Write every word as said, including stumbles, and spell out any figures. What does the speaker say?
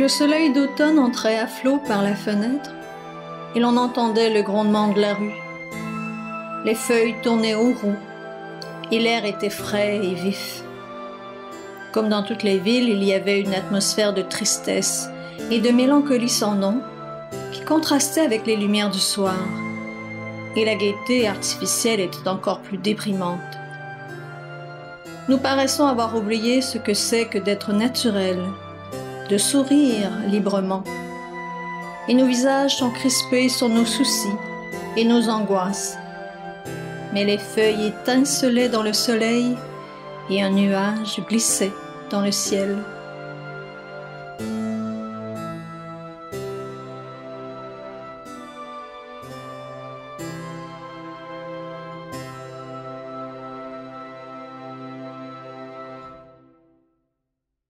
Le soleil d'automne entrait à flot par la fenêtre et l'on entendait le grondement de la rue. Les feuilles tournaient aux roues et l'air était frais et vif. Comme dans toutes les villes, il y avait une atmosphère de tristesse et de mélancolie sans nom qui contrastait avec les lumières du soir. Et la gaieté artificielle était encore plus déprimante. Nous paraissons avoir oublié ce que c'est que d'être naturel, de sourire librement. Et nos visages sont crispés sur nos soucis et nos angoisses. Mais les feuilles étincelaient dans le soleil et un nuage glissait dans le ciel.